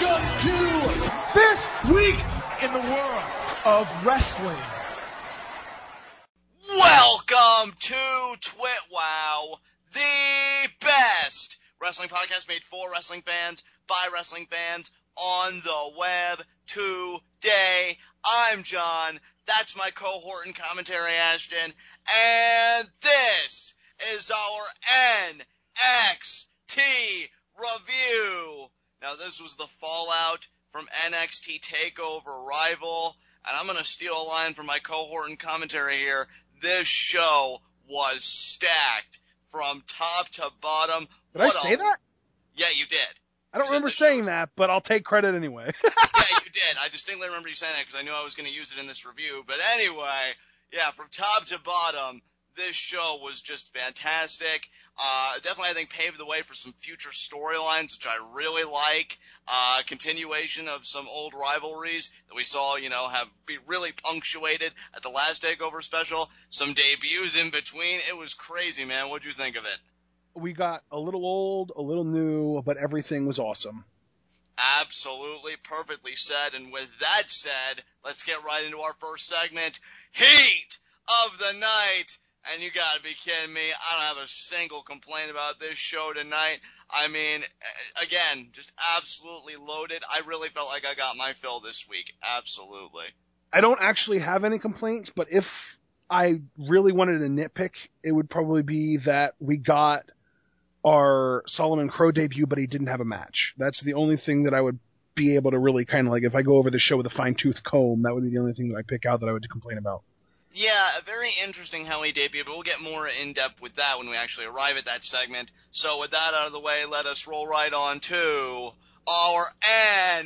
Welcome to this week in the world of wrestling. Welcome to TwitWow, the best wrestling podcast made for wrestling fans, by wrestling fans, on the web today. I'm John, that's my cohort and commentary Ashton, and this is our NXT review. Now, this was the fallout from NXT TakeOver Rival, and I'm going to steal a line from my cohort and commentary here. This show was stacked from top to bottom. Did I say that? Yeah, you did. I don't remember saying that, but I'll take credit anyway. Yeah, you did. I distinctly remember you saying that because I knew I was going to use it in this review. But anyway, yeah, from top to bottom, this show was just fantastic. Definitely, I think, paved the way for some future storylines, which I really like. Continuation of some old rivalries that we saw, you know, be really punctuated at the last TakeOver special. Some debuts in between. It was crazy, man. What'd you think of it? We got a little old, a little new, but everything was awesome. Absolutely. Perfectly said. And with that said, let's get right into our first segment, Heat of the Night. And you gotta be kidding me, I don't have a single complaint about this show tonight. I mean, again, just absolutely loaded. I really felt like I got my fill this week. Absolutely. I don't actually have any complaints, but if I really wanted to nitpick, it would probably be that we got our Solomon Crowe debut, but he didn't have a match. That's the only thing that I would be able to really kind of like, if I go over the show with a fine-tooth comb, that would be the only thing that I pick out that I would complain about. Yeah, very interesting how he debuted, but we'll get more in-depth with that when we actually arrive at that segment. So with that out of the way, let us roll right on to our NXT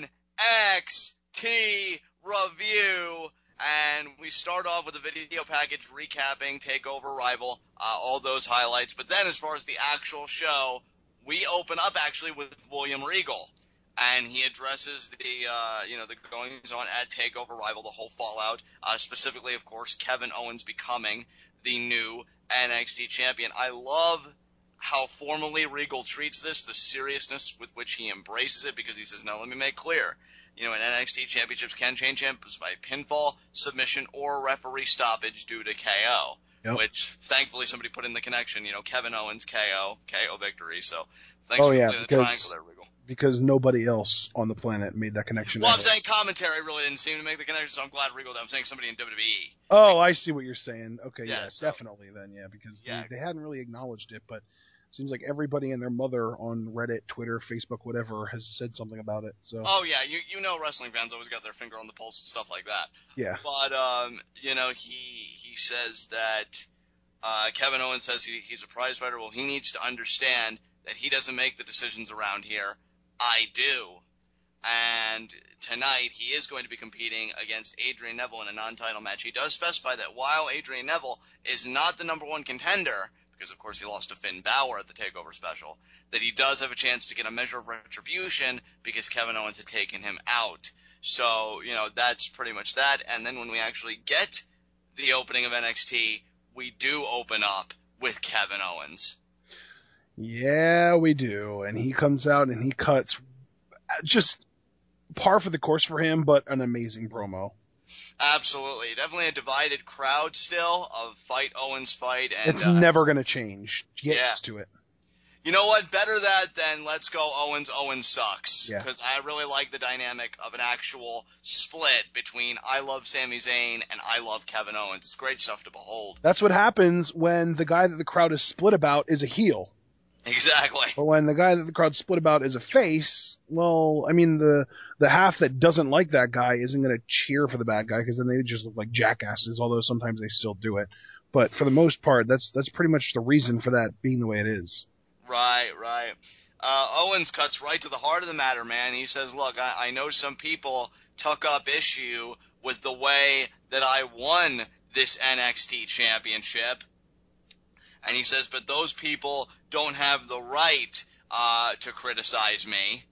review. And we start off with a video package recapping TakeOver Rival, all those highlights. But then as far as the actual show, we open up actually with William Regal. And he addresses the goings-on at TakeOver Rival, the whole fallout, specifically, of course, Kevin Owens becoming the new NXT champion. I love how formally Regal treats this, the seriousness with which he embraces it, because he says, now let me make clear, you know, an NXT championships can change champions by pinfall, submission, or referee stoppage due to KO. Yep. Which, thankfully, somebody put in the connection, you know, Kevin Owens, KO victory, so thanks for the triangle there, Regal. Because nobody else on the planet made that connection. Well, ever. I'm saying commentary really didn't seem to make the connection, so I'm glad Regal that I'm saying somebody in WWE. Oh, I see what you're saying. Okay, yeah, definitely then, yeah, because they hadn't really acknowledged it, but it seems like everybody and their mother on Reddit, Twitter, Facebook, whatever, has said something about it. So. Oh, yeah, you know wrestling fans always got their finger on the pulse and stuff like that. Yeah. But, you know, he says that Kevin Owens says he's a prize fighter. Well, he needs to understand that he doesn't make the decisions around here. I do. And tonight he is going to be competing against Adrian Neville in a non-title match. He does specify that while Adrian Neville is not the number one contender, because of course he lost to Finn Balor at the TakeOver special, that he does have a chance to get a measure of retribution because Kevin Owens had taken him out. So, you know, that's pretty much that. And then when we actually get the opening of NXT, we do open up with Kevin Owens. Yeah, we do. And he comes out and he cuts just par for the course for him, but an amazing promo. Absolutely. Definitely a divided crowd still of fight Owens fight. And it's never going to change. Get used to it. You know what? Better that than let's go Owens sucks. Because I really like the dynamic of an actual split between I love Sami Zayn and I love Kevin Owens. It's great stuff to behold. That's what happens when the guy that the crowd is split about is a heel. Exactly. But when the guy that the crowd's split about is a face, well, I mean, the half that doesn't like that guy isn't going to cheer for the bad guy because then they just look like jackasses, although sometimes they still do it. But for the most part, that's pretty much the reason for that being the way it is. Right. Owens cuts right to the heart of the matter, man. He says, look, I know some people tuck up issue with the way that I won this NXT championship. And he says, but those people don't have the right to criticize me.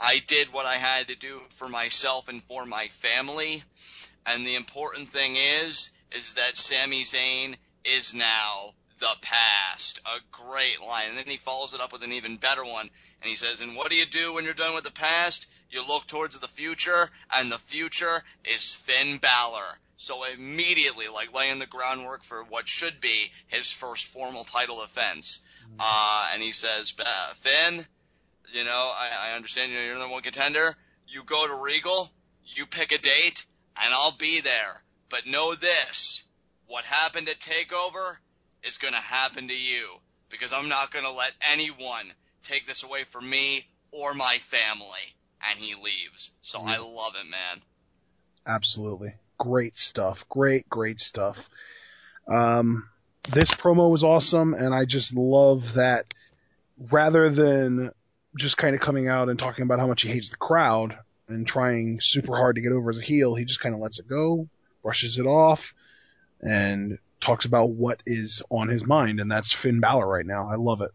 I did what I had to do for myself and for my family. And the important thing is that Sami Zayn is now the past. A great line. And then he follows it up with an even better one. And he says, and what do you do when you're done with the past? You look towards the future, and the future is Finn Balor. So immediately, like, laying the groundwork for what should be his first formal title defense. And he says, Finn, you know, I understand you're the number one contender. You go to Regal, you pick a date, and I'll be there. But know this, what happened at TakeOver is going to happen to you, because I'm not going to let anyone take this away from me or my family. And he leaves. So I love it, man. Absolutely. Great stuff. Great stuff. This promo was awesome, and I just love that rather than just kind of coming out and talking about how much he hates the crowd and trying super hard to get over as a heel, he just kind of lets it go, brushes it off, and talks about what is on his mind, and that's Finn Balor right now. I love it.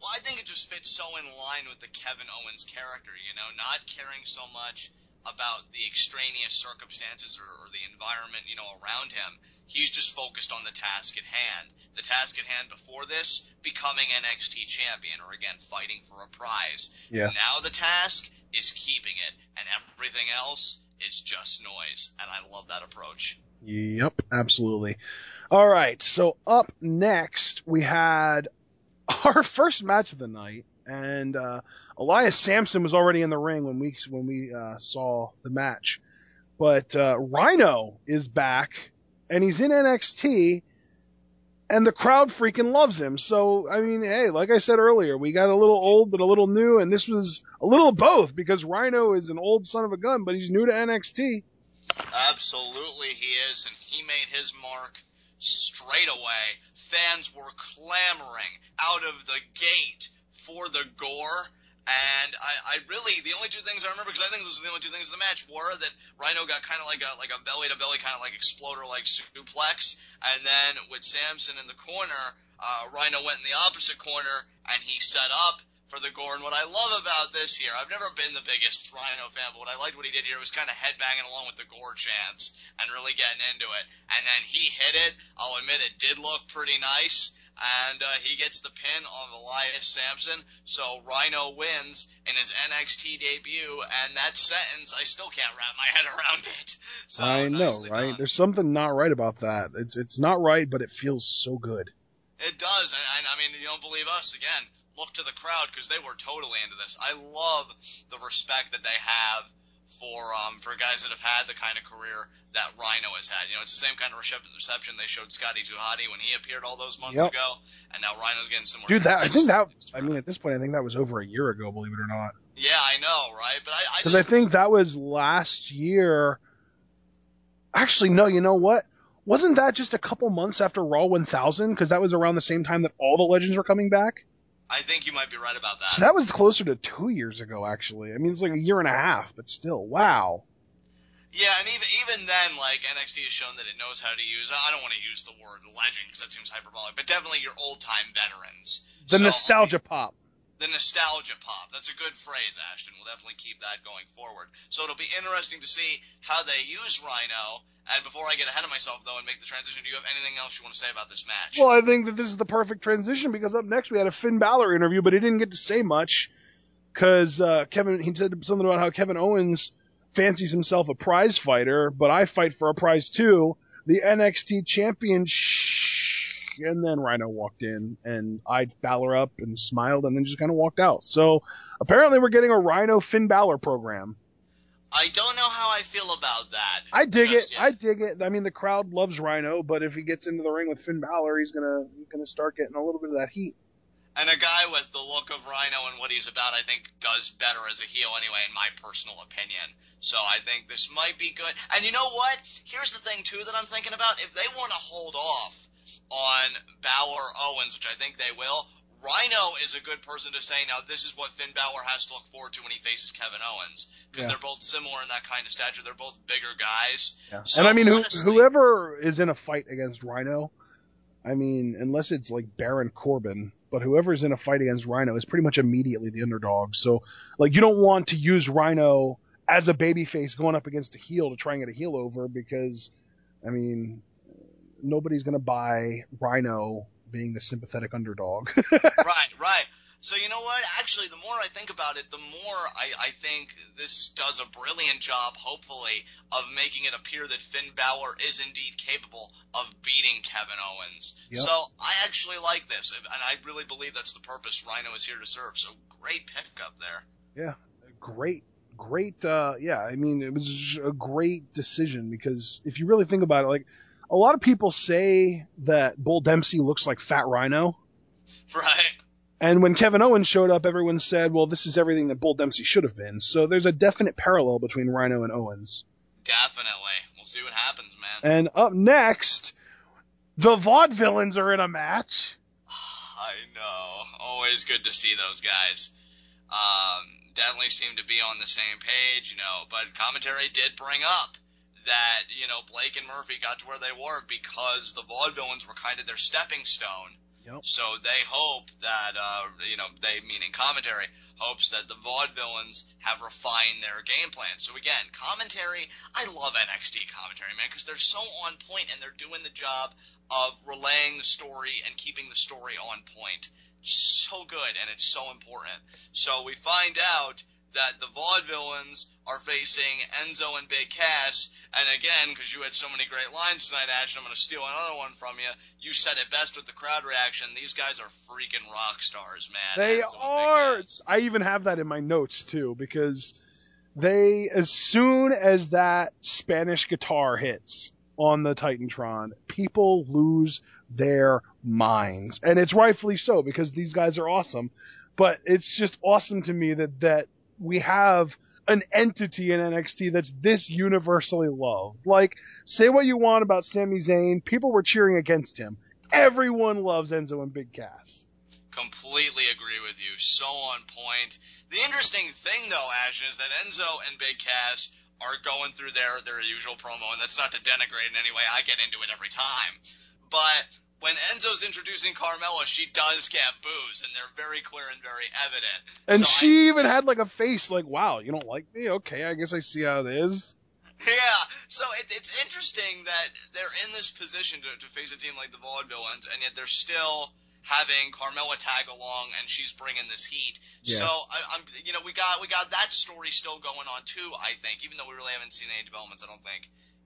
Well, I think it just fits so in line with the Kevin Owens character, you know, not caring so much about the extraneous circumstances or the environment, you know, around him. He's just focused on the task at hand. The task at hand before this, becoming NXT champion, or again, fighting for a prize. Yeah. Now the task is keeping it, and everything else is just noise. And I love that approach. Yep, absolutely. All right, so up next, we had our first match of the night. And Elias Sampson was already in the ring when we saw the match. But Rhyno is back, and he's in NXT, and the crowd freaking loves him. So, I mean, hey, like I said earlier, we got a little old but a little new, and this was a little both, because Rhyno is an old son of a gun, but he's new to NXT. Absolutely he is, and he made his mark straight away. Fans were clamoring out of the gate for the gore, and I really, the only two things I remember, because I think those were the only two things in the match, were that Rhyno got kind of like a belly-to-belly kind of like exploder-like suplex, and then with Samson in the corner, Rhyno went in the opposite corner, and he set up for the gore. And what I love about this here, I've never been the biggest Rhyno fan, but what I liked what he did here was kind of headbanging along with the gore chants, and really getting into it, and then he hit it. I'll admit it did look pretty nice. And he gets the pin on Elias Sampson, so Rhyno wins in his NXT debut, and that sentence, I still can't wrap my head around it. So, I know, right? Done. There's something not right about that. It's not right, but it feels so good. It does, and I mean, you don't believe us, again, look to the crowd, because they were totally into this. I love the respect that they have for guys that have had the kind of career that Rhyno has had. You know, it's the same kind of reception they showed Scotty 2 Hotty when he appeared all those months ago, and now Rhino's getting some more. Dude, that, I think that, I mean, at this point, I think that was over a year ago, believe it or not. Yeah, I know, right? But I think that was last year. Actually, no, you know what? Wasn't that just a couple months after Raw 1000? Because that was around the same time that all the legends were coming back? I think you might be right about that. So that was closer to 2 years ago, actually. I mean, it's like a year and a half, but still, wow. Yeah, and even then, like, NXT has shown that it knows how to use, I don't want to use the word legend because that seems hyperbolic, but definitely your old-time veterans. Nostalgia pop. The nostalgia pop. That's a good phrase, Ashton. We'll definitely keep that going forward. So it'll be interesting to see how they use Rhyno. And before I get ahead of myself, though, and make the transition, do you have anything else you want to say about this match? Well, I think that this is the perfect transition, because up next we had a Finn Balor interview, but he didn't get to say much because he said something about how Kevin Owens fancies himself a prize fighter, but I fight for a prize too, the NXT championship. And then Rhyno walked in, and eyed Balor up and smiled, and then just kind of walked out. So apparently we're getting a Rhyno Finn Balor program. I don't know how I feel about that. I dig it. Yet. I dig it. I mean, the crowd loves Rhyno, but if he gets into the ring with Finn Balor, he's gonna start getting a little bit of that heat. And a guy with the look of Rhyno and what he's about, I think, does better as a heel anyway, in my personal opinion. So I think this might be good. And you know what? Here's the thing, too, that I'm thinking about. If they want to hold off on Balor Owens, which I think they will, Rhyno is a good person to say, now this is what Finn Balor has to look forward to when he faces Kevin Owens, because they're both similar in that kind of stature. They're both bigger guys. Yeah. So, and I mean, whoever is in a fight against Rhyno, I mean, unless it's like Baron Corbin, but whoever's in a fight against Rhyno is pretty much immediately the underdog. So, like, you don't want to use Rhyno as a babyface going up against a heel to try and get a heel over, because, I mean, nobody's going to buy Rhyno being the sympathetic underdog. Right. So you know what? Actually, the more I think about it, the more I think this does a brilliant job, hopefully, of making it appear that Finn Balor is indeed capable of beating Kevin Owens. Yep. So I actually like this, and I really believe that's the purpose Rhyno is here to serve. So great pickup there. Yeah, great. Yeah, I mean, it was a great decision because if you really think about it, like a lot of people say that Bull Dempsey looks like Fat Rhyno. Right. And when Kevin Owens showed up, everyone said, well, this is everything that Bull Dempsey should have been. So there's a definite parallel between Rhyno and Owens. Definitely. We'll see what happens, man. And up next, the Vaudevillains are in a match. I know. Always good to see those guys. Definitely seem to be on the same page, you know. But commentary did bring up that, you know, Blake and Murphy got to where they were because the Vaudevillains were kind of their stepping stone. Yep. So they hope that, you know, they, meaning commentary, hopes that the Vaudevillains have refined their game plan. So again, commentary, I love NXT commentary, man, because they're so on point and they're doing the job of relaying the story and keeping the story on point. So good, and it's so important. So we find out that the Vaudevillains are facing Enzo and Big Cass. And again, because you had so many great lines tonight, Ash, I'm going to steal another one from you. You said it best with the crowd reaction. These guys are freaking rock stars, man. They are. I even have that in my notes, too, because they, as soon as that Spanish guitar hits on the Titantron, people lose their minds. And it's rightfully so, because these guys are awesome. But it's just awesome to me that we have an entity in NXT that's this universally loved. Like, say what you want about Sami Zayn, people were cheering against him. Everyone loves Enzo and Big Cass. Completely agree with you. So on point. The interesting thing, though, Ash, is that Enzo and Big Cass are going through their usual promo, and that's not to denigrate in any way. I get into it every time. But when Enzo's introducing Carmella, she does get boos, and they're very clear and very evident. And so she even had, like, a face like, wow, you don't like me? Okay, I guess I see how it is. Yeah, so it's interesting that they're in this position to face a team like the Vaudevillains, and yet they're still having Carmella tag along, and she's bringing this heat. Yeah. So, I'm, you know, we got that story still going on, too, I think, even though we really haven't seen any developments, I don't think,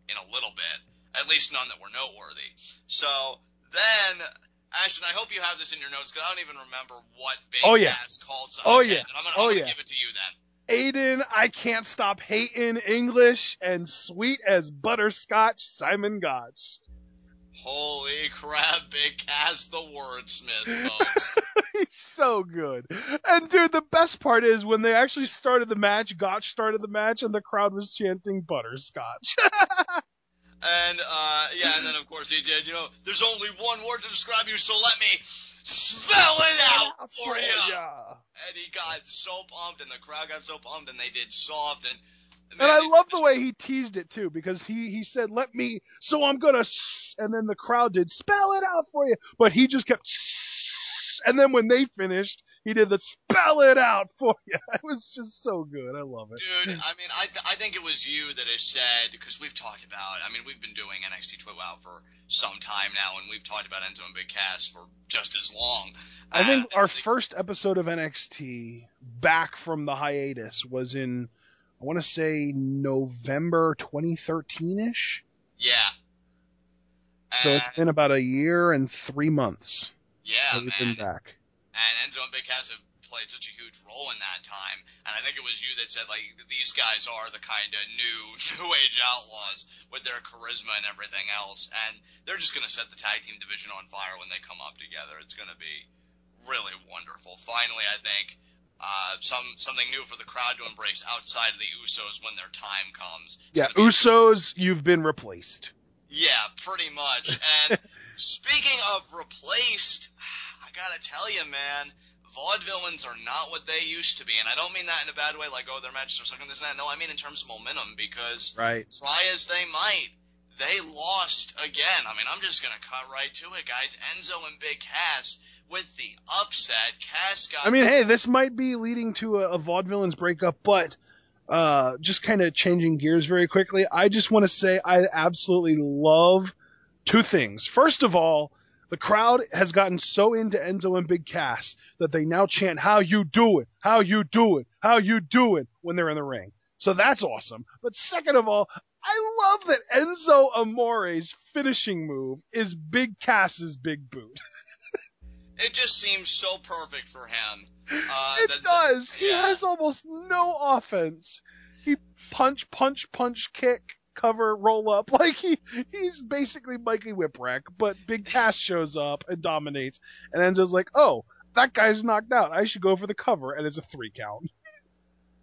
in a little bit. At least none that were noteworthy. So then, Ashton, I hope you have this in your notes, because I don't even remember what Big Cass called something. Oh, yeah. I'm going to give it to you then. Aiden, I can't stop hating English, and sweet as butterscotch, Simon Gotch. Holy crap, Big Cass the wordsmith, folks. He's so good. And, dude, the best part is when they actually started the match, Gotch started the match, and the crowd was chanting butterscotch. And, yeah, and then, of course, he did, you know, there's only one word to describe you, so let me spell it out for you. Yeah. And he got so pumped, and the crowd got so pumped, and they did soft. And I love the way he teased it, too, because he said, let me, so I'm going to, and then the crowd did spell it out for you. But he just kept, and then when they finished, he did the spell it out for you. It was just so good. I love it. Dude, I mean, I think it was you that has said, because we've talked about, I mean, we've been doing NXT TwitWow for some time now, and we've talked about Enzo and Big Cass for just as long. I think our first episode of NXT back from the hiatus was in, I want to say, November 2013-ish? Yeah. So it's been about a year and 3 months. Yeah, we've been back. And Enzo and Big Cass have played such a huge role in that time. And I think it was you that said, like, these guys are the kind of new age outlaws with their charisma and everything else. And they're just going to set the tag team division on fire when they come up together. It's going to be really wonderful. Finally, I think, something new for the crowd to embrace outside of the Usos when their time comes. Yeah, Usos, you've been replaced. Yeah, pretty much. And speaking of replaced, I gotta tell you, man, Vaudevillains are not what they used to be, and I don't mean that in a bad way, like, oh, their matches are sucking this and that. No, I mean in terms of momentum, because try as they might, they lost again. I mean, I'm just gonna cut right to it, guys. Enzo and Big Cass with the upset. Cass got... I mean, hey, this might be leading to a Vaudevillains breakup, but just kind of changing gears very quickly, I just want to say I absolutely love two things. First of all, The crowd has gotten so into Enzo and Big Cass that they now chant, "How you do it? How you do it? How you do it?" when they're in the ring. So that's awesome. But second of all, I love that Enzo Amore's finishing move is Big Cass's big boot. It just seems so perfect for him. It does. Yeah. He has almost no offense. He punch, kick, cover, roll up. Like he's basically Mikey Whipwreck, but Big Cass shows up and dominates. And Enzo's like, "Oh, that guy's knocked out. I should go for the cover." And it's a 3 count.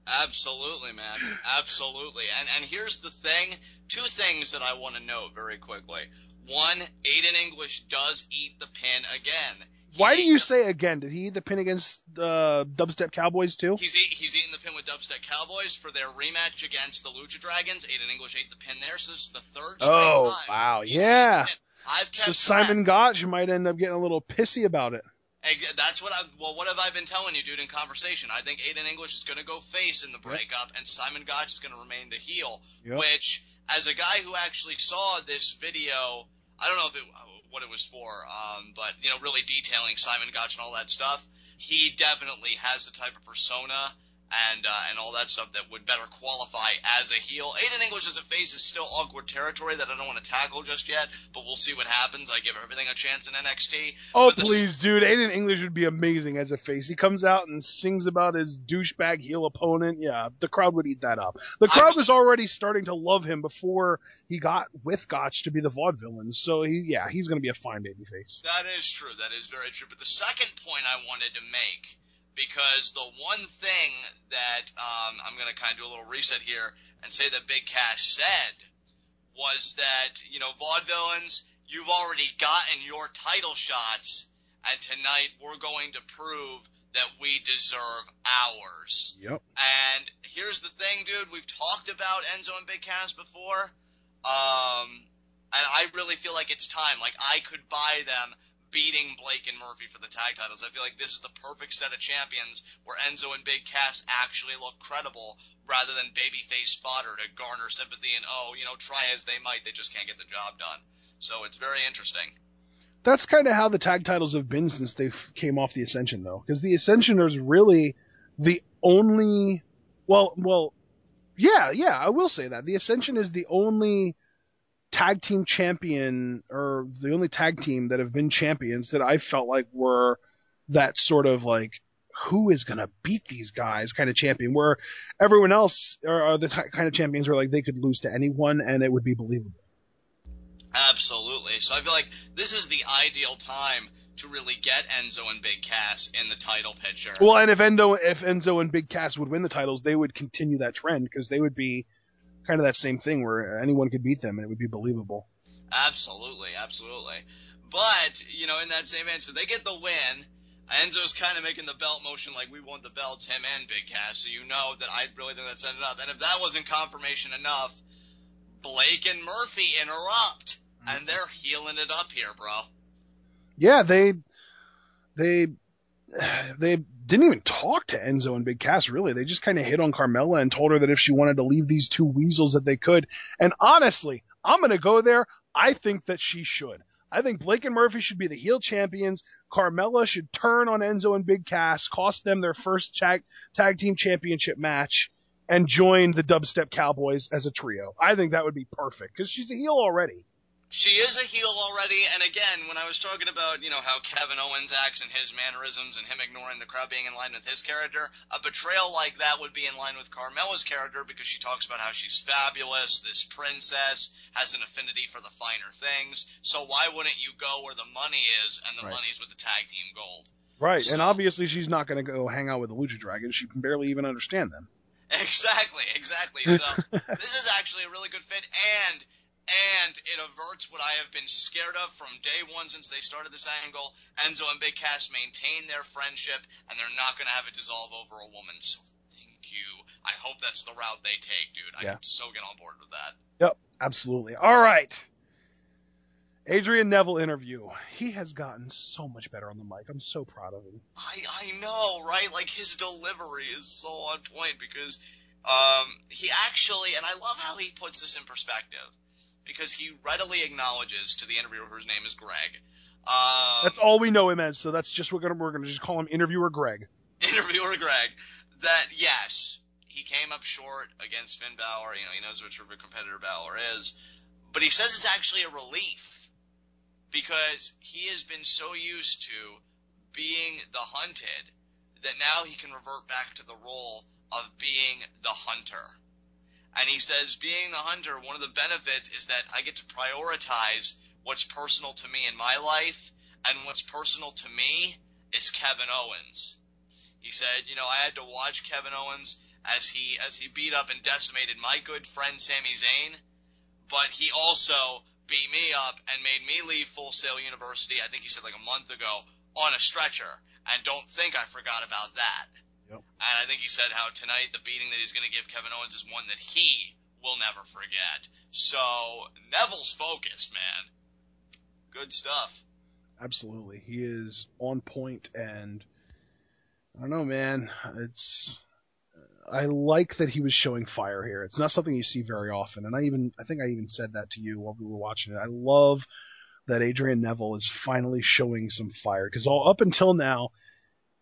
Absolutely, man. Absolutely. And here's the thing. 2 things that I want to note very quickly. 1, Aiden English does eat the pin again. Why do you say again? Did he eat the pin against Dubstep Cowboys too? He's eating the pin with Dubstep Cowboys for their rematch against the Lucha Dragons. Aiden English ate the pin there, so this is the 3rd straight time. Oh, wow. Yeah. So Simon Gotch might end up getting a little pissy about it. And that's what what have I been telling you, dude, in conversation? I think Aiden English is going to go face in the breakup, and Simon Gotch is going to remain the heel, which, as a guy who actually saw this video, I don't know if what it was for, but, you know, really detailing Simon Gotch and all that stuff, he definitely has the type of persona and all that stuff that would better qualify as a heel. Aiden English as a face is still awkward territory that I don't want to tackle just yet, but we'll see what happens. I give everything a chance in NXT. Oh, please, dude. Aiden English would be amazing as a face. He comes out and sings about his douchebag heel opponent. Yeah, the crowd would eat that up. The crowd was already starting to love him before he got with Gotch to be the Vaudevillains, so he's going to be a fine baby face. That is true. That is very true. But the second point I wanted to make, because the one thing that I'm going to kind of do a little reset here and say that Big Cass said was that, you know, Vaudevillains, you've already gotten your title shots, and tonight we're going to prove that we deserve ours. Yep. And here's the thing, dude. We've talked about Enzo and Big Cass before, and I really feel like it's time. Like, I could buy them beating Blake and Murphy for the tag titles. I feel like this is the perfect set of champions where Enzo and Big Cass actually look credible rather than babyface fodder to garner sympathy and, try as they might, they just can't get the job done. So it's very interesting. That's kind of how the tag titles have been since they came off the Ascension, though, because the Ascension is really the only – I will say that. The Ascension is the only – tag team champion, or the only tag team that have been champions that I felt like were that sort of like who is going to beat these guys kind of champion, where everyone else are the kind of champions where like they could lose to anyone and it would be believable. Absolutely. So I feel like this is the ideal time to really get Enzo and Big Cass in the title picture. Well, and if Enzo and Big Cass would win the titles, they would continue that trend because they would be kind of that same thing where anyone could beat them and it would be believable. Absolutely, absolutely. But, you know, in that same answer, they get the win. Enzo's kind of making the belt motion like we want the belts, him and Big Cass, so you know that I really think that's set it up. And if that wasn't confirmation enough, Blake and Murphy interrupt, and they're healing it up here, bro. Yeah, they didn't even talk to Enzo and Big Cass, really. They just kind of hit on Carmella and told her that if she wanted to leave these 2 weasels that they could. And honestly, I'm going to go there. I think that she should. I think Blake and Murphy should be the heel champions. Carmella should turn on Enzo and Big Cass, cost them their first tag team championship match, and join the Dubstep Cowboys as a trio. I think that would be perfect because she's a heel already. She is a heel already, and again, when I was talking about, you know, how Kevin Owens acts and his mannerisms and him ignoring the crowd being in line with his character, a betrayal like that would be in line with Carmella's character because she talks about how she's fabulous, this princess, has an affinity for the finer things, so why wouldn't you go where the money is, and the money's with the tag team gold. Right, so, and obviously she's not going to go hang out with the Lucha Dragons, she can barely even understand them. Exactly, so this is actually a really good fit, and it averts what I have been scared of from day one since they started this angle. Enzo and Big Cass maintain their friendship, and they're not going to have it dissolve over a woman. So thank you. I hope that's the route they take, dude. Yeah. I can so get on board with that. Yep, absolutely. All right. Adrian Neville interview. He has gotten so much better on the mic. I'm so proud of him. I know, right? Like, his delivery is so on point because he actually – and I love how he puts this in perspective. Because he readily acknowledges to the interviewer whose name is Greg That's all we know him as, so that's just what we're gonna just call him Interviewer Greg. Interviewer Greg. That, yes, he came up short against Finn Balor. You know, he knows which competitor Balor is, but he says it's actually a relief because he has been so used to being the hunted that now he can revert back to the role of being the hunter. And he says being the hunter, one of the benefits is that I get to prioritize what's personal to me in my life, and what's personal to me is Kevin Owens. He said, you know, I had to watch Kevin Owens as he beat up and decimated my good friend Sami Zayn, but he also beat me up and made me leave Full Sail University, I think he said like a month ago, on a stretcher, and don't think I forgot about that. Yep. And I think he said how tonight the beating that he's going to give Kevin Owens is one that he will never forget. So Neville's focused, man. Good stuff. Absolutely. He is on point, and I don't know, man. I like that he was showing fire here. It's not something you see very often, and I think I even said that to you while we were watching it. I love that Adrian Neville is finally showing some fire, because all up until now,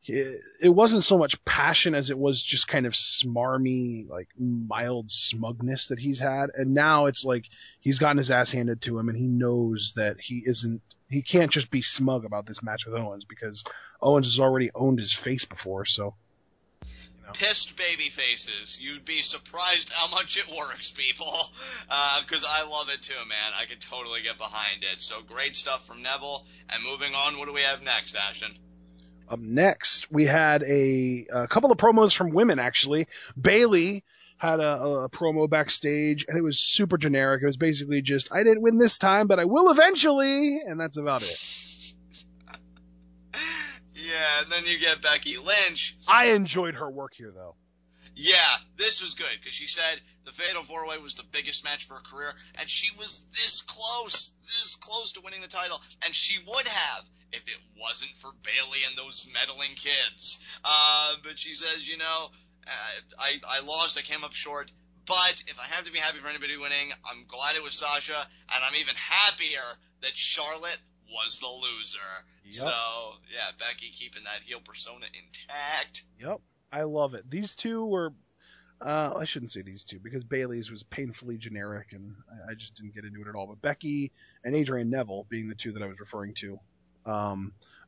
it wasn't so much passion as it was just kind of smarmy, like mild smugness that he's had. And now it's like he's gotten his ass handed to him, and he knows that he can't just be smug about this match with Owens, because Owens has already owned his face before. So, you know. Pissed baby faces. You'd be surprised how much it works, people. 'Cause I love it too, man. I could totally get behind it. So great stuff from Neville. And moving on, what do we have next, Ashton? Up next, we had a couple of promos from women, actually. Bayley had a promo backstage, and it was super generic. It was basically just, I didn't win this time, but I will eventually, and that's about it. Yeah, and then you get Becky Lynch. I enjoyed her work here, though. Yeah, this was good, because she said the Fatal 4-Way was the biggest match of her career, and she was this close to winning the title, and she would have if it wasn't for Bayley and those meddling kids. But she says, you know, I lost, I came up short, but if I have to be happy for anybody winning, I'm glad it was Sasha, and I'm even happier that Charlotte was the loser. Yep. So, yeah, Becky keeping that heel persona intact. Yep. I love it. These two were I shouldn't say these two, because Bayley's was painfully generic, and I just didn't get into it at all. But Becky and Adrian Neville being the two that I was referring to,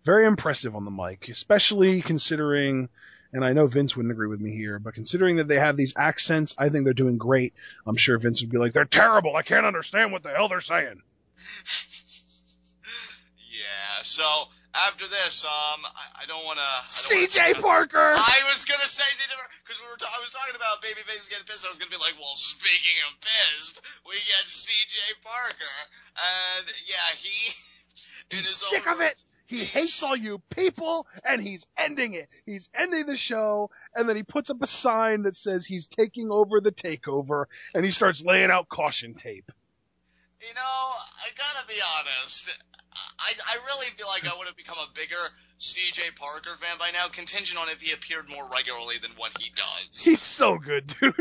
very impressive on the mic, especially considering, and I know Vince wouldn't agree with me here, but considering that they have these accents, I think they're doing great. I'm sure Vince would be like, they're terrible. I can't understand what the hell they're saying. Yeah, so... After this, I don't want to. C.J. Parker. I was gonna say C.J. Parker because I was talking about baby faces getting pissed. I was gonna be like, well, speaking of pissed, we get C.J. Parker, and yeah, he's sick of it. He hates all you people, and he's ending it. He's ending the show, and then he puts up a sign that says he's taking over the takeover, and he starts laying out caution tape. You know, I gotta be honest. I really feel like I would have become a bigger C.J. Parker fan by now, contingent on if he appeared more regularly than what he does. He's so good, dude.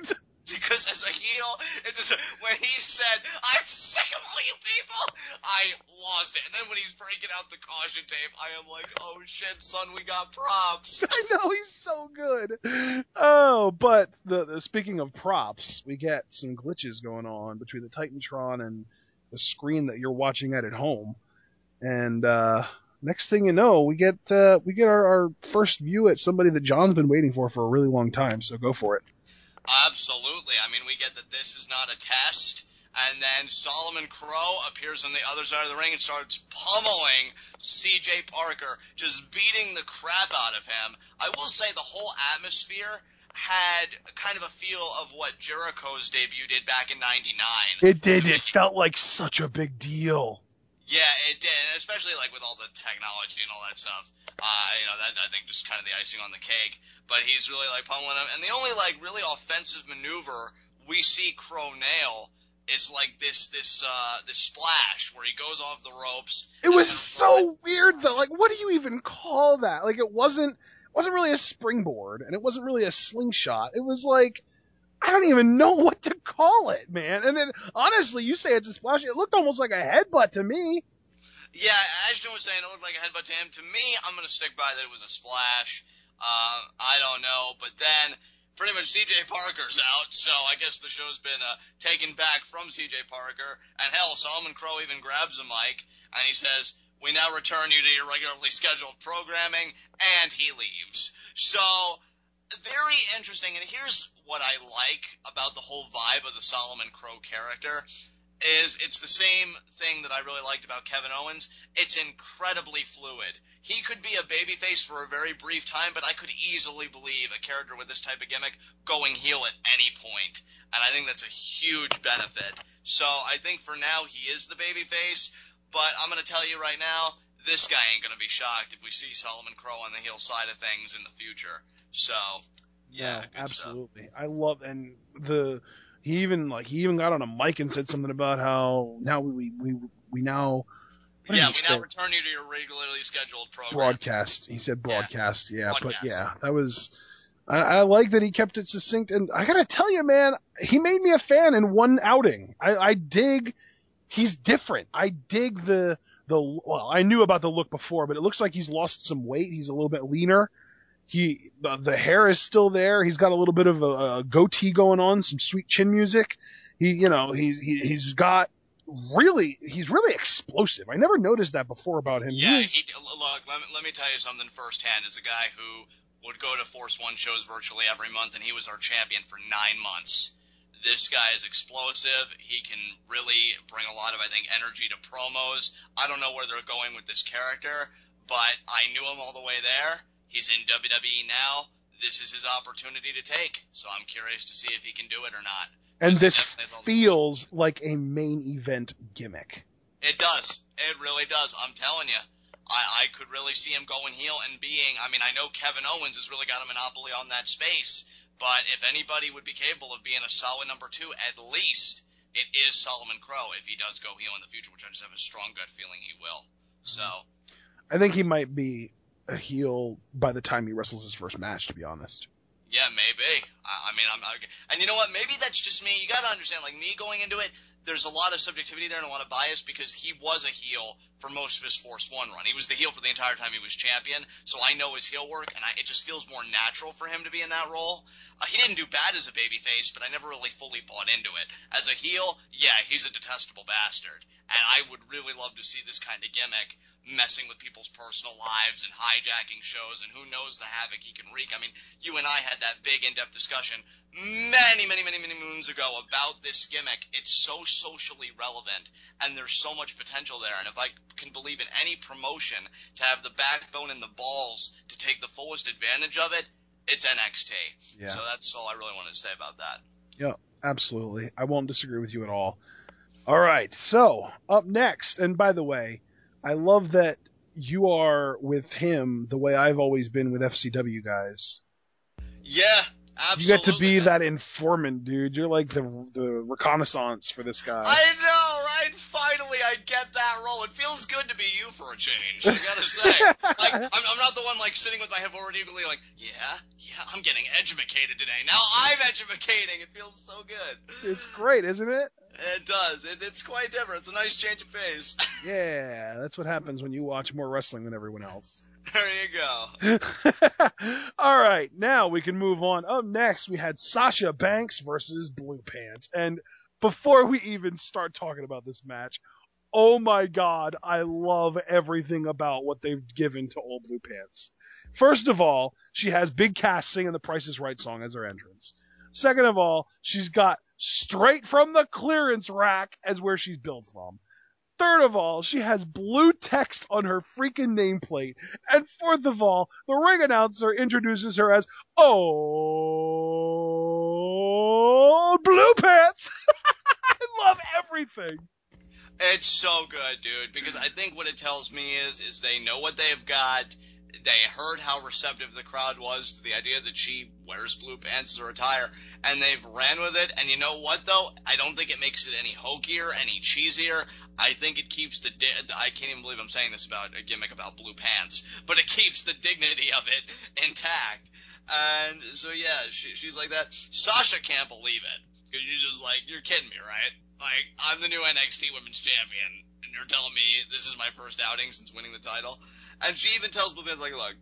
Because as a heel, it just, when he said, I'm sick of all you people, I lost it. And then when he's breaking out the caution tape, I am like, oh shit, son, we got props. I know, he's so good. Oh, but the speaking of props, we get some glitches going on between the Titantron and the screen that you're watching at home. And next thing you know, we get our first view at somebody that John's been waiting for a really long time, so go for it. Absolutely. I mean, we get that this is not a test, and then Solomon Crowe appears on the other side of the ring and starts pummeling C.J. Parker, just beating the crap out of him. I will say the whole atmosphere had kind of a feel of what Jericho's debut did back in 99. It did. It felt like such a big deal. Yeah, it did, and especially like with all the technology and all that stuff. You know, that I think just kind of the icing on the cake. But he's really like pummeling him, and the only like really offensive maneuver we see Crow nail is like this splash where he goes off the ropes. It was so weird though. Like, what do you even call that? Like, it wasn't really a springboard, and it wasn't really a slingshot. It was like, I don't even know what to call it, man. And then, honestly, you say it's a splash. It looked almost like a headbutt to me. Yeah, as Jim was saying, it looked like a headbutt to him. To me, I'm going to stick by that it was a splash. I don't know. But then, pretty much C.J. Parker's out, so I guess the show's been taken back from C.J. Parker. And hell, Solomon Crowe even grabs the mic, and he says, "We now return you to your regularly scheduled programming," and he leaves. So, very interesting. And here's what I like about the whole vibe of the Solomon Crowe character. Is it's the same thing that I really liked about Kevin Owens. It's incredibly fluid. He could be a babyface for a very brief time, but I could easily believe a character with this type of gimmick going heel at any point. And I think that's a huge benefit. So I think for now he is the babyface, but I'm going to tell you right now, this guy ain't going to be shocked if we see Solomon Crowe on the heel side of things in the future. So, yeah absolutely. Stuff. I love, and the... He even got on a mic and said something about how now we now. Yeah, we now return you to your regularly scheduled program. Broadcast. He said broadcast. Yeah, broadcast. But yeah, that was. I like that he kept it succinct, and I gotta tell you, man, he made me a fan in one outing. I dig. He's different. I dig the. Well, I knew about the look before, but it looks like he's lost some weight. He's a little bit leaner. The hair is still there. He's got a little bit of a goatee going on, some sweet chin music. He's really explosive. I never noticed that before about him. Yeah, look, let me tell you something firsthand. As a guy who would go to Force One shows virtually every month, and he was our champion for 9 months. This guy is explosive. He can really bring a lot of, I think, energy to promos. I don't know where they're going with this character, but I knew him all the way there. He's in WWE now. This is his opportunity to take. So I'm curious to see if he can do it or not. And this feels like a main event gimmick. It does. It really does. I'm telling you. I could really see him going heel and being... I mean, I know Kevin Owens has really got a monopoly on that space. But if anybody would be capable of being a solid number 2, at least, it is Solomon Crowe if he does go heel in the future, which I just have a strong gut feeling he will. So I think he might be... a heel by the time he wrestles his first match, to be honest. Yeah, maybe. I mean, and you know what? Maybe that's just me. You got to understand, like, me going into it, there's a lot of subjectivity there and a lot of bias because he was a heel for most of his Force One run. He was the heel for the entire time he was champion, so I know his heel work, and it just feels more natural for him to be in that role. He didn't do bad as a babyface, but I never really fully bought into it. As a heel, yeah, he's a detestable bastard, and I would really love to see this kind of gimmick messing with people's personal lives and hijacking shows, and who knows the havoc he can wreak. I mean, you and I had that big in-depth discussion many moons ago about this gimmick. It's so socially relevant, and there's so much potential there, and if I can believe in any promotion to have the backbone and the balls to take the fullest advantage of it, it's NXT. Yeah. So that's all I really wanted to say about that. Yeah, absolutely. I won't disagree with you at all. All right, so up next, and by the way, I love that you are with him the way I've always been with FCW guys. Yeah, absolutely. You get to be that informant, dude. You're like the reconnaissance for this guy. I know, right? Finally, I get that role. It feels good to be you for a change, I gotta say. Like, I'm not the one, like, sitting with my head forward eagerly like, yeah, I'm getting edumacated today. Now I'm edumacating. It feels so good. It's great, isn't it? It does. It's quite different. It's a nice change of pace. Yeah, that's what happens when you watch more wrestling than everyone else. There you go. All right, now we can move on. Up next, we had Sasha Banks versus Blue Pants. And before we even start talking about this match, oh my God, I love everything about what they've given to old Blue Pants. First of all, she has Big Cass singing the Price is Right song as her entrance. Second of all, she's got Straight from the Clearance Rack as where she's built from. Third of all, she has blue text on her freaking nameplate. And fourth of all, the ring announcer introduces her as Old Blue Pants. I love everything. It's so good, dude, because I think what it tells me is they know what they've got. They heard how receptive the crowd was to the idea that she wears blue pants as her attire, and they've ran with it. And you know what, though? I don't think it makes it any hokier, any cheesier. I think it keeps the I can't even believe I'm saying this about a gimmick about blue pants, but it keeps the dignity of it intact. And so, yeah, she's like that. Sasha can't believe it, because you're just like, you're kidding me, right? Like, I'm the new NXT Women's Champion. you're telling me this is my first outing since winning the title? And she even tells Blue Pants, like, look,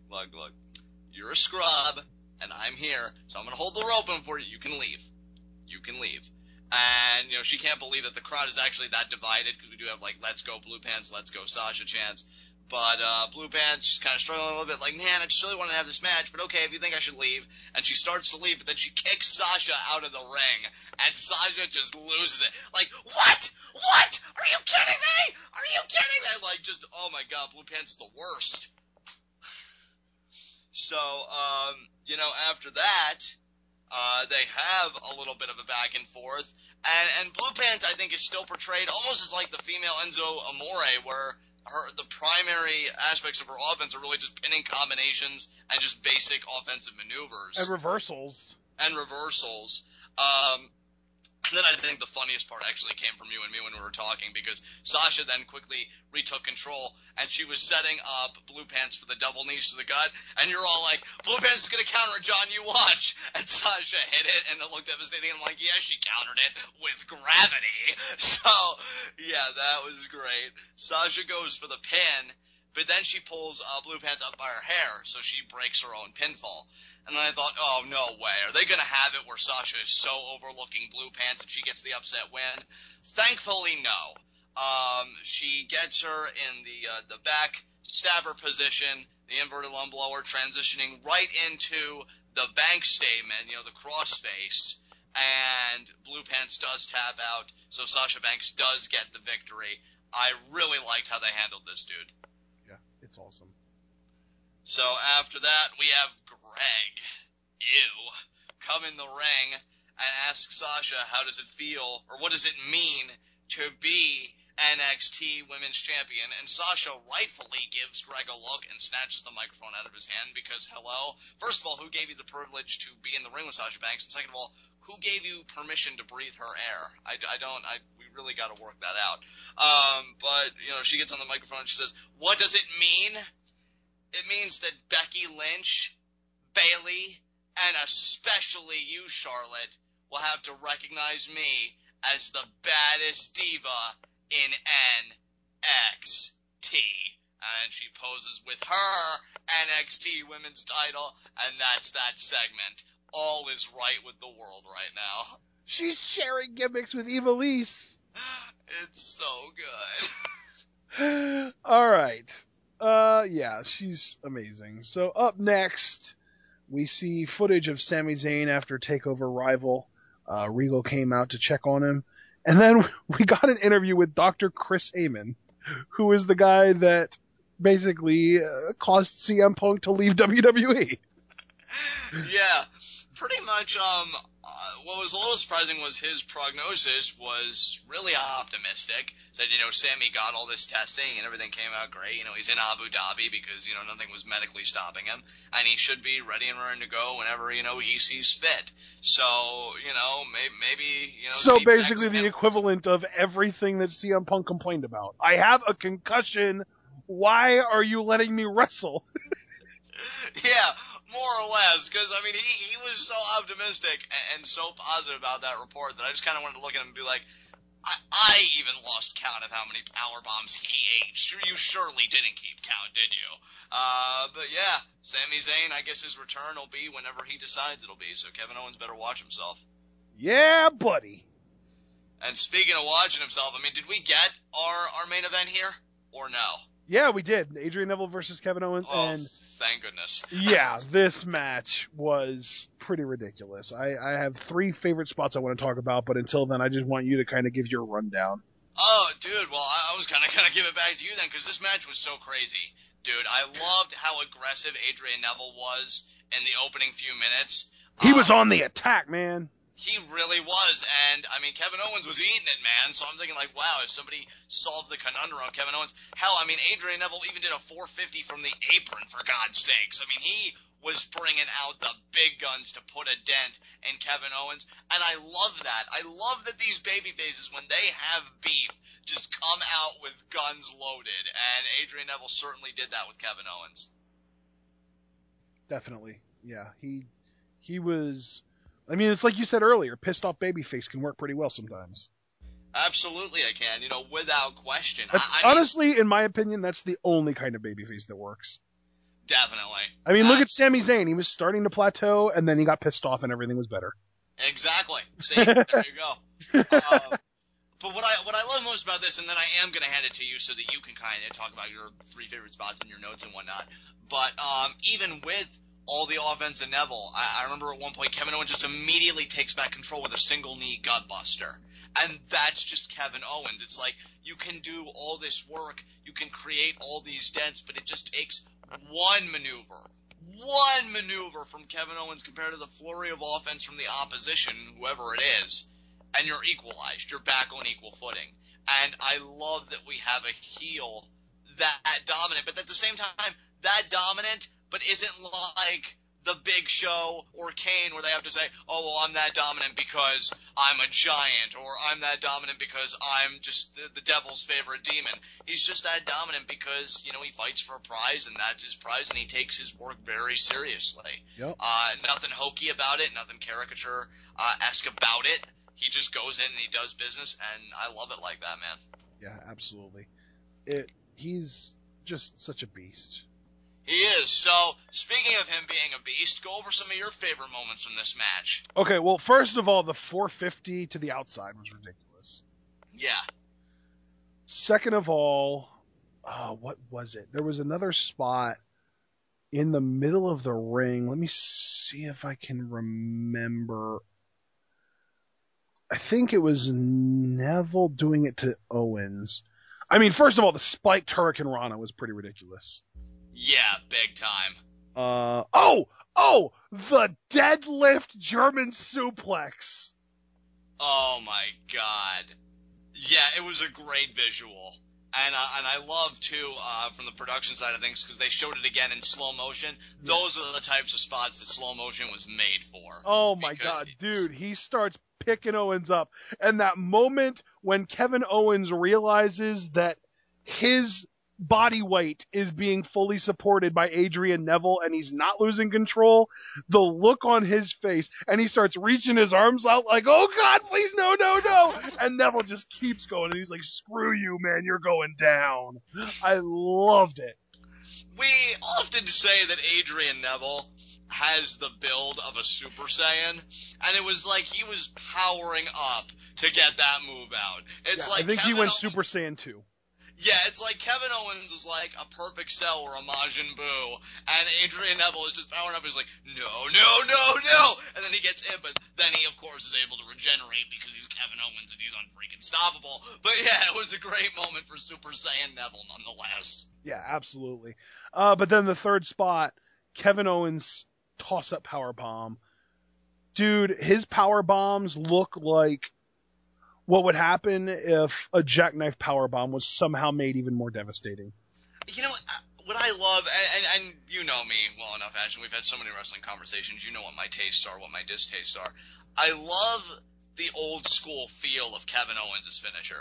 you're a scrub, and I'm here, so I'm going to hold the rope open for you. You can leave. And, you know, she can't believe that the crowd is actually that divided, because we do have, like, let's go Blue Pants, let's go Sasha chants. But Blue Pants, she's kind of struggling a little bit, like, man, I just really want to have this match, but okay, if you think I should leave. And she starts to leave, but then she kicks Sasha out of the ring, and Sasha just loses it. Like, what? What? Are you kidding me? Are you kidding me? And, like, just, oh my God, Blue Pants is the worst. So, you know, after that, they have a little bit of a back and forth. And Blue Pants, I think, is still portrayed almost as like the female Enzo Amore, where the primary aspects of her offense are really just pinning combinations and just basic offensive maneuvers. And reversals. And then I think the funniest part actually came from you and me when we were talking, because Sasha then quickly retook control, and she was setting up Blue Pants for the double knees to the gut, and you're all like, Blue Pants is going to counter it, John, you watch! And Sasha hit it, and it looked devastating, and I'm like, yeah, she countered it with gravity! So, yeah, that was great. Sasha goes for the pin, but then she pulls Blue Pants up by her hair, so she breaks her own pinfall. And then I thought, oh, no way. Are they going to have it where Sasha is so overlooking Blue Pants and she gets the upset win? Thankfully, no. She gets her in the back stabber position, the inverted lung blower, transitioning right into the bank statement, you know, the cross face. And Blue Pants does tap out, so Sasha Banks does get the victory. I really liked how they handled this, dude. Yeah, it's awesome. So after that, we have Greg, come in the ring and ask Sasha, how does it feel, or what does it mean to be NXT Women's Champion? And Sasha rightfully gives Greg a look and snatches the microphone out of his hand, because, hello, first of all, who gave you the privilege to be in the ring with Sasha Banks? And second of all, who gave you permission to breathe her air? We really got to work that out. But, you know, she gets on the microphone and she says, what does it mean? It means that Becky Lynch, Bayley, and especially you, Charlotte, will have to recognize me as the baddest diva in NXT. And she poses with her NXT women's title, and that's that segment. All is right with the world right now. She's sharing gimmicks with Evilise. It's so good. All right. Yeah, she's amazing. So up next, we see footage of Sami Zayn after TakeOver Rival. Regal came out to check on him. And then we got an interview with Dr. Chris Amon, who is the guy that basically caused CM Punk to leave WWE. Yeah, pretty much. What was a little surprising was his prognosis was really optimistic. Said, you know, Sammy got all this testing and everything came out great. You know, he's in Abu Dhabi because, you know, nothing was medically stopping him. And he should be ready and raring to go whenever, you know, he sees fit. So, you know, maybe you know. So basically the equivalent of everything that CM Punk complained about. I have a concussion. Why are you letting me wrestle? Yeah, more or less, because, I mean, he was so optimistic and so positive about that report that I just kind of wanted to look at him and be like, I even lost count of how many power bombs he ate. Sure, you surely didn't keep count, did you? But yeah, Sami Zayn, I guess his return will be whenever he decides it'll be, so Kevin Owens better watch himself. Yeah, buddy. And speaking of watching himself, I mean, did we get our main event here, or no? Yeah, we did. Adrian Neville versus Kevin Owens. Oh, and thank goodness. Yeah, this match was pretty ridiculous. I have three favorite spots I want to talk about, but until then, I just want you to kind of give your rundown. Oh, dude, well, I was kind of going to give it back to you then, because this match was so crazy. Dude, I loved how aggressive Adrian Neville was in the opening few minutes. He was on the attack, man. He really was, and, I mean, Kevin Owens was eating it, man, so I'm thinking, like, wow, if somebody solved the conundrum of Kevin Owens, hell, I mean, Adrian Neville even did a 450 from the apron, for God's sakes. I mean, he was bringing out the big guns to put a dent in Kevin Owens, and I love that. I love that these babyfaces, when they have beef, just come out with guns loaded, and Adrian Neville certainly did that with Kevin Owens. Definitely, yeah. He was... I mean, it's like you said earlier, pissed off babyface can work pretty well sometimes. Absolutely, I can. You know, without question. Honestly, in my opinion, that's the only kind of babyface that works. Definitely. I mean, look at Sami Zayn. He was starting to plateau, and then he got pissed off, and everything was better. Exactly. See, there you go. But what I love most about this, and then I am going to hand it to you so that you can kind of talk about your three favorite spots in your notes and whatnot. But even with all the offense in Neville, I remember at one point Kevin Owens just immediately takes back control with a single knee gutbuster, and that's just Kevin Owens. It's like you can do all this work, you can create all these dents, but it just takes one maneuver from Kevin Owens compared to the flurry of offense from the opposition, whoever it is, and you're equalized. You're back on equal footing. And I love that we have a heel that dominant, but at the same time, that dominant, but isn't like the Big Show or Kane where they have to say, oh, well, I'm that dominant because I'm a giant, or I'm that dominant because I'm just the devil's favorite demon. He's just that dominant because, you know, he fights for a prize, and that's his prize, and he takes his work very seriously. Yep. Nothing hokey about it, nothing caricature-esque about it. He just goes in and he does business, and I love it like that, man. Yeah, absolutely. He's just such a beast. He is. So, speaking of him being a beast, go over some of your favorite moments from this match. Okay, well, first of all, the 450 to the outside was ridiculous. Yeah. Second of all, what was it? There was another spot in the middle of the ring. Let me see if I can remember. I think it was Neville doing it to Owens. I mean, first of all, the spiked Hurricane Rana was pretty ridiculous. Yeah, big time. The deadlift German suplex. Oh my god. Yeah, it was a great visual. And I love, too, from the production side of things, because they showed it again in slow motion. Yeah. Those are the types of spots that slow motion was made for. Oh my god, dude, he starts picking Owens up. And that moment when Kevin Owens realizes that his body weight is being fully supported by Adrian Neville and he's not losing control, the look on his face, and he starts reaching his arms out like, oh god, please, no, and Neville just keeps going, and he's like, screw you, man, you're going down. I loved it. We often say that Adrian Neville has the build of a Super Saiyan, and it was like he was powering up to get that move out. It's like I think he went Super Saiyan 2. Yeah, it's like Kevin Owens is like a Perfect Cell or a Majin Buu, and Adrian Neville is just powering up. He's like, no, and then he gets hit, but then he, of course, is able to regenerate because he's Kevin Owens and he's unfreaking stoppable. But yeah, it was a great moment for Super Saiyan Neville, nonetheless. Yeah, absolutely. But then the third spot, Kevin Owens' toss-up powerbomb. Dude, his powerbombs look like what would happen if a jackknife powerbomb was somehow made even more devastating. You know, what I love, and you know me well enough, Ashton, we've had so many wrestling conversations, you know what my tastes are, what my distastes are. I love the old school feel of Kevin Owens' finisher,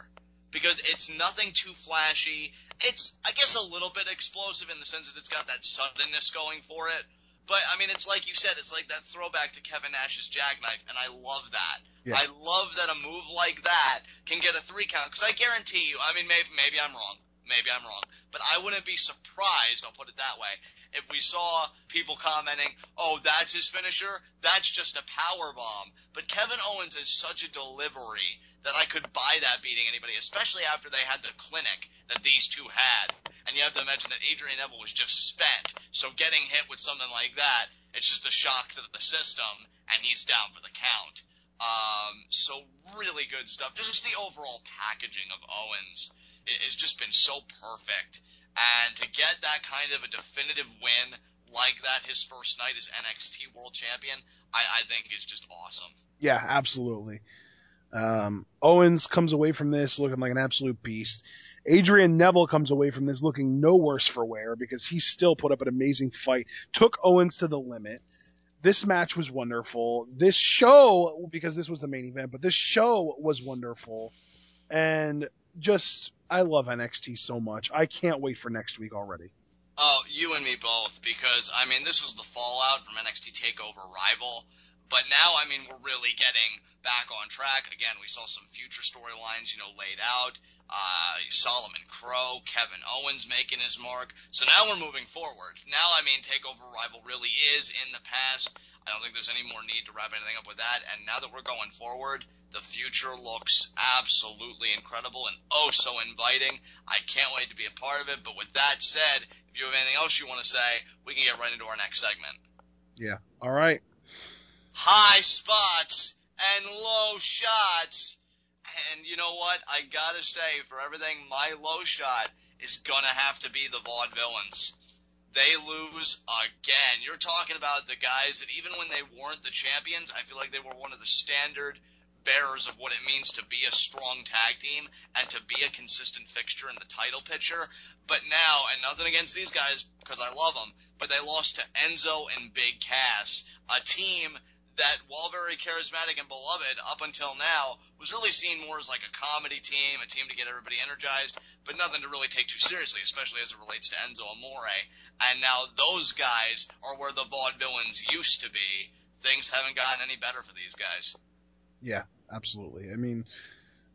because it's nothing too flashy. It's, I guess, a little bit explosive in the sense that it's got that suddenness going for it. But, I mean, it's like you said, it's like that throwback to Kevin Nash's jackknife, and I love that. Yeah. I love that a move like that can get a 3 count, because I guarantee you, I mean, maybe I'm wrong. Maybe I'm wrong. But I wouldn't be surprised, I'll put it that way, if we saw people commenting, oh, that's his finisher? That's just a power bomb. But Kevin Owens is such a delivery that I could buy that beating anybody, especially after they had the clinic that these two had. And you have to imagine that Adrian Neville was just spent, so getting hit with something like that, it's just a shock to the system, and he's down for the count. So really good stuff. Just the overall packaging of Owens has just been so perfect. And to get that kind of a definitive win like that his first night as NXT World Champion, I think is just awesome. Yeah, absolutely. Owens comes away from this looking like an absolute beast. Adrian Neville comes away from this looking no worse for wear because he still put up an amazing fight, took Owens to the limit. This match was wonderful. This show, because this was the main event, but this show was wonderful. And just, I love NXT so much. I can't wait for next week already. Oh, you and me both, because, I mean, this was the fallout from NXT TakeOver Rival, but now, I mean, we're really getting back on track. Again, we saw some future storylines, laid out. Solomon Crowe, Kevin Owens making his mark. So now we're moving forward. Now, TakeOver Rival really is in the past. I don't think there's any more need to wrap anything up with that. And now that we're going forward, the future looks absolutely incredible and oh so inviting. I can't wait to be a part of it. But with that said, if you have anything else you want to say, we can get right into our next segment. Yeah. All right. High spots and low shots. And you know what? I got to say, for everything, my low shot is going to have to be the Vaudevillains. They lose again. You're talking about the guys that even when they weren't the champions, I feel like they were one of the standard bearers of what it means to be a strong tag team and to be a consistent fixture in the title picture. But now, and nothing against these guys because I love them, but they lost to Enzo and Big Cass, a team that, while very charismatic and beloved up until now, was really seen more as like a comedy team, a team to get everybody energized, but nothing to really take too seriously, especially as it relates to Enzo Amore. And now those guys are where the Vaudevillains used to be. Things haven't gotten any better for these guys. Yeah, absolutely.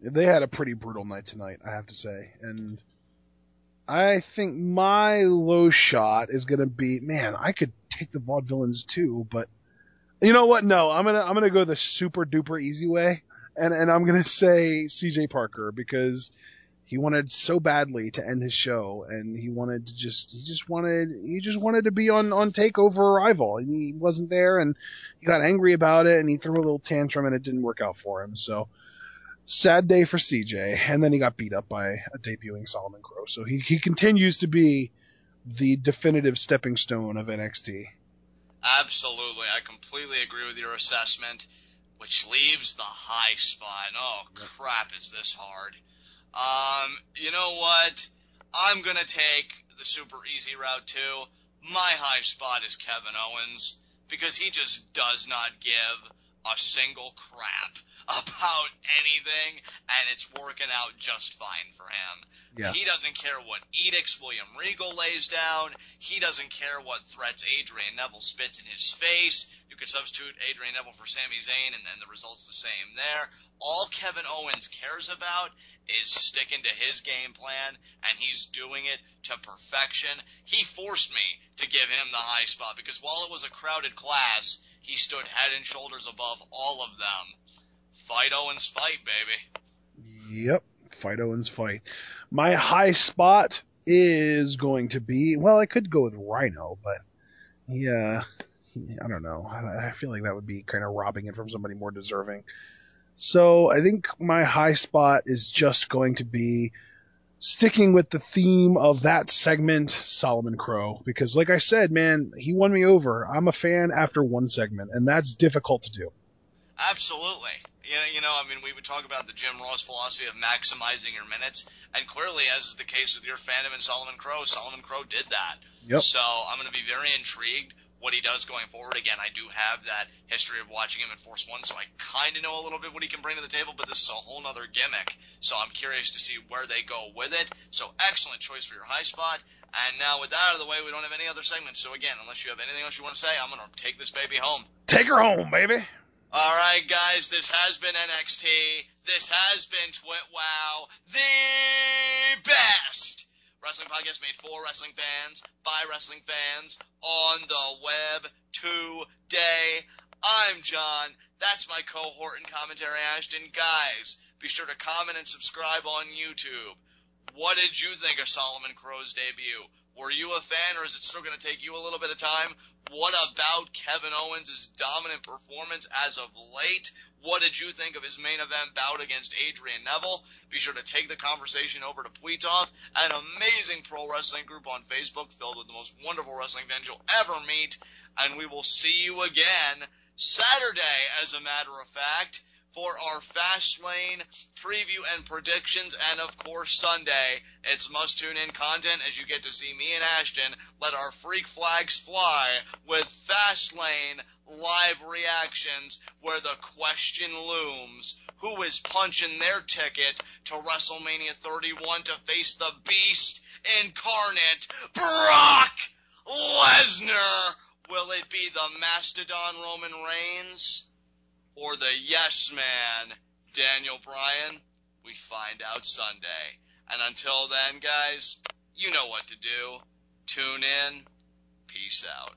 They had a pretty brutal night tonight, I have to say. And I think my low shot is going to be, I could take the Vaudevillains too, but you know what? No, I'm gonna go the super duper easy way, and I'm gonna say C.J. Parker because he wanted so badly to end his show, and he wanted to just wanted to be on TakeOver Rival, and he wasn't there, and he got angry about it, and he threw a little tantrum, and it didn't work out for him. So sad day for C.J. And then he got beat up by a debuting Solomon Crowe. So he continues to be the definitive stepping stone of NXT. Absolutely. I completely agree with your assessment, which leaves the high spot. Oh, crap, is this hard. You know what? I'm going to take the super easy route, too. My high spot is Kevin Owens, because he just does not give a single crap about anything, and it's working out just fine for him. Yeah. He doesn't care what edicts William Regal lays down. He doesn't care what threats Adrian Neville spits in his face. You could substitute Adrian Neville for Sami Zayn, and then the result's the same there. All Kevin Owens cares about is sticking to his game plan, and he's doing it to perfection. He forced me to give him the high spot, because while it was a crowded class, he stood head and shoulders above all of them. Fight Owens, fight, baby. Yep, fight Owens, fight. My high spot is going to be, I could go with Rhyno, but yeah, I don't know. I feel like that would be kind of robbing it from somebody more deserving. So I think my high spot is just going to be sticking with the theme of that segment, Solomon Crowe, because like I said, man, he won me over. I'm a fan after one segment, and that's difficult to do. Absolutely. We would talk about the Jim Ross philosophy of maximizing your minutes, and clearly, as is the case with your fandom and Solomon Crowe did that. Yep. So I'm going to be very intrigued what he does going forward. Again, I do have that history of watching him in Force One, so I kind of know a little bit what he can bring to the table, but this is a whole other gimmick, so I'm curious to see where they go with it. So excellent choice for your high spot. And now with that out of the way, we don't have any other segments, so again, unless you have anything else you want to say, I'm going to take this baby home. Take her home, baby. All right, guys, this has been NXT. This has been TwitWow, the best wrestling podcast made for wrestling fans, by wrestling fans, on the web today. I'm John. That's my cohort and commentary, Ashton. Guys, be sure to comment and subscribe on YouTube. What did you think of Solomon Crowe's debut? Were you a fan, or is it still going to take you a little bit of time? What about Kevin Owens' dominant performance as of late? What did you think of his main event bout against Adrian Neville? Be sure to take the conversation over to Puitoff, an amazing pro wrestling group on Facebook filled with the most wonderful wrestling fans you'll ever meet. And we will see you again Saturday, as a matter of fact, for our Fast Lane preview and predictions, and of course Sunday, it's must-tune-in content as you get to see me and Ashton let our freak flags fly with Fast Lane live reactions, where the question looms: who is punching their ticket to WrestleMania 31 to face the Beast Incarnate, Brock Lesnar? Will it be the Mastodon Roman Reigns? or the yes man, Daniel Bryan? We find out Sunday. And until then, guys, you know what to do. Tune in. Peace out.